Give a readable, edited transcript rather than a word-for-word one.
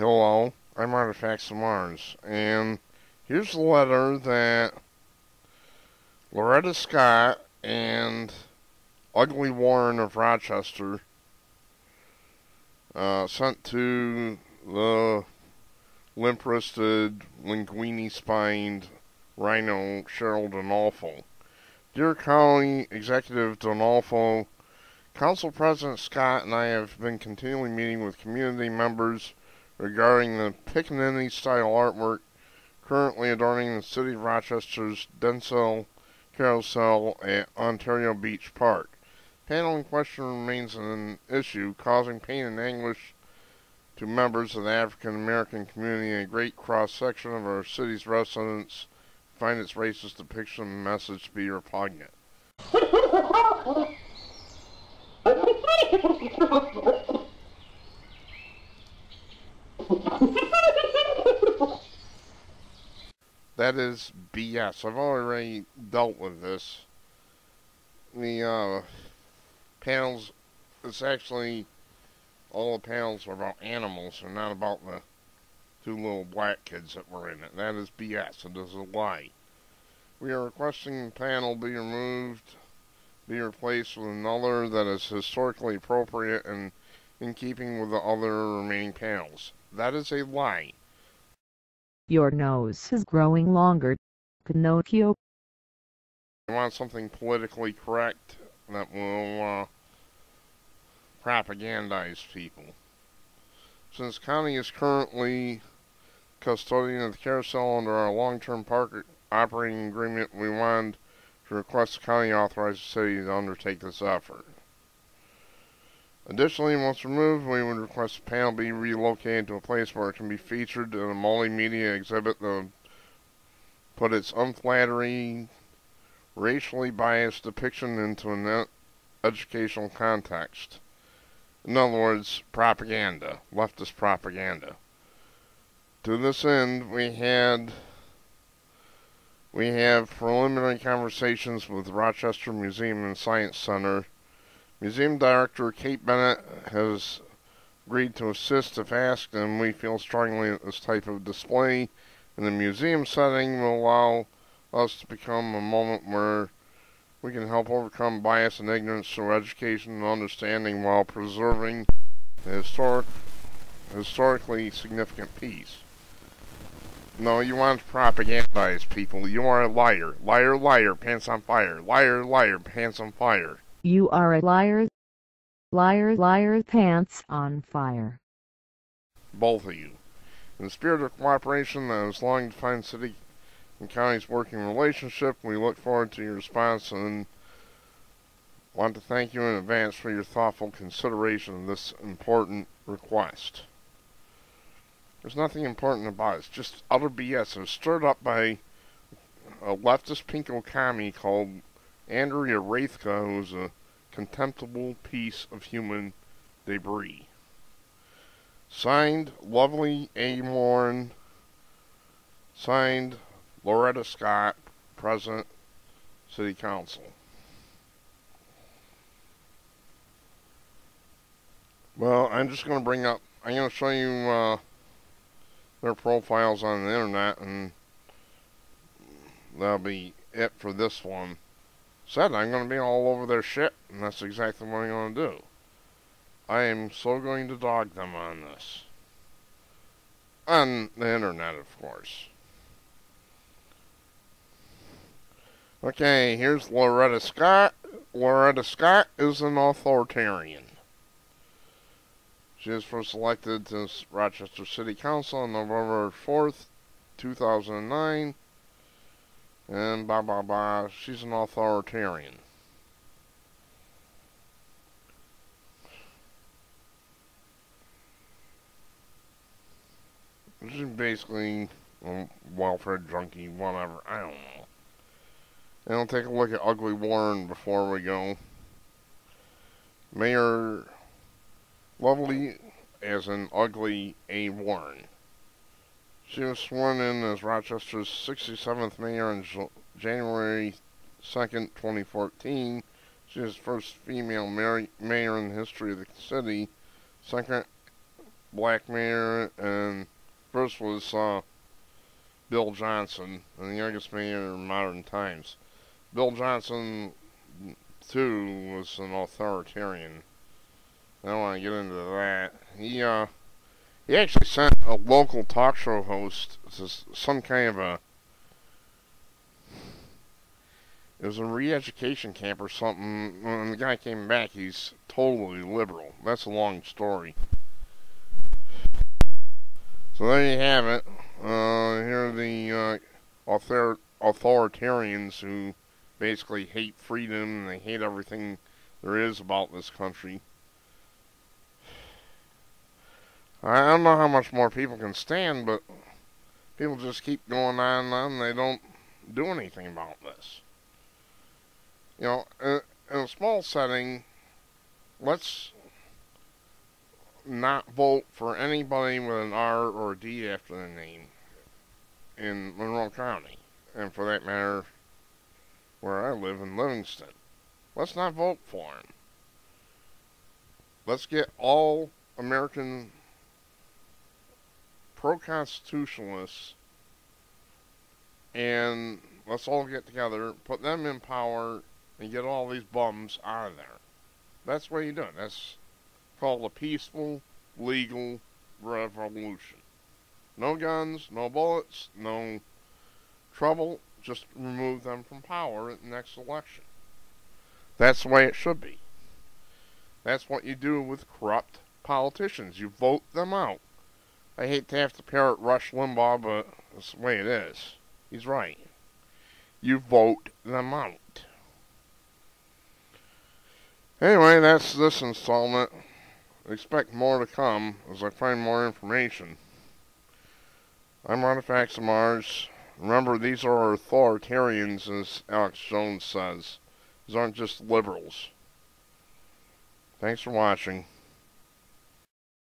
Hello, I'm Artifacts of Mars, and here's the letter that Loretta Scott and Ugly Warren of Rochester sent to the limp-wristed, linguini-spined rhino Cheryl Dinolfo. Dear County Executive Dinolfo, Council President Scott and I have been continually meeting with community members regarding the Piccaninny-style artwork currently adorning the City of Rochester's Denzel Carousel at Ontario Beach Park. The paneling question remains an issue, causing pain and anguish to members of the African-American community, and a great cross-section of our city's residents find its racist depiction and message to be repugnant. That is BS. I've already dealt with this. The panels, it's actually all the panels were about animals and not about the two little black kids that were in it. That is BS. It is a lie. We are requesting the panel be removed, be replaced with another that is historically appropriate and in keeping with the other remaining panels. That is a lie. Your nose is growing longer, Pinocchio. I want something politically correct that will propagandize people. Since County is currently custodian of the carousel under our long-term park operating agreement, we wanted to request the County authorize the city to undertake this effort. Additionally, once removed, we would request the panel be relocated to a place where it can be featured in a multimedia exhibit that would put its unflattering, racially biased depiction into an educational context. In other words, propaganda, leftist propaganda. To this end, we have preliminary conversations with the Rochester Museum and Science Center. Museum Director Kate Bennett has agreed to assist if asked, and we feel strongly that this type of display in the museum setting will allow us to become a moment where we can help overcome bias and ignorance through education and understanding while preserving the historically significant piece. No, you want to propagandize people. You are a liar. Liar, liar, pants on fire. Liar, liar, pants on fire. You are a liar. Liar, liar, pants on fire. Both of you. In the spirit of cooperation that has long defined city and county's working relationship, we look forward to your response and want to thank you in advance for your thoughtful consideration of this important request. There's nothing important about it. It's just utter BS. It was stirred up by a leftist pinko commie called Andrea Rathka, who's a contemptible piece of human debris. Signed, Lovely A. Warren. Signed, Loretta Scott, President, City Council. Well, I'm going to show you their profiles on the internet, and that'll be it for this one. Said I'm going to be all over their shit, and that's exactly what I'm going to do. I am so going to dog them on this. On the internet, of course. Okay, here's Loretta Scott. Loretta Scott is an authoritarian. She was first elected to Rochester City Council on November 4th, 2009. And blah, blah, blah. She's an authoritarian. She's basically a welfare junkie, whatever. I don't know. And I'll take a look at Ugly Warren before we go. Mayor Lovely, as in Ugly A. Warren. She was sworn in as Rochester's 67th mayor on January 2nd, 2014. She was the first female mayor in the history of the city, second Black Mayor, and first was Bill Johnson, and the youngest mayor in modern times. Bill Johnson, too, was an authoritarian. I don't want to get into that. He actually sent a local talk show host to some kind of a... It was a re-education camp or something. When the guy came back, he's totally liberal. That's a long story. So there you have it. Here are the authoritarians who basically hate freedom, and they hate everything there is about this country. I don't know how much more people can stand, but people just keep going on and on, and they don't do anything about this. You know, in a small setting, let's not vote for anybody with an R or a D after their name in Monroe County, and for that matter, where I live in Livingston. Let's not vote for him. Let's get all American pro-constitutionalists, and let's all get together, put them in power, and get all these bums out of there. That's the way you do it. That's called a peaceful, legal revolution. No guns, no bullets, no trouble. Just remove them from power at the next election. That's the way it should be. That's what you do with corrupt politicians. You vote them out. I hate to have to parrot Rush Limbaugh, but that's the way it is. He's right. You vote them out. Anyway, that's this installment. Expect more to come as I find more information. I'm Artifacts of Mars. Remember, these are authoritarians, as Alex Jones says. These aren't just liberals. Thanks for watching.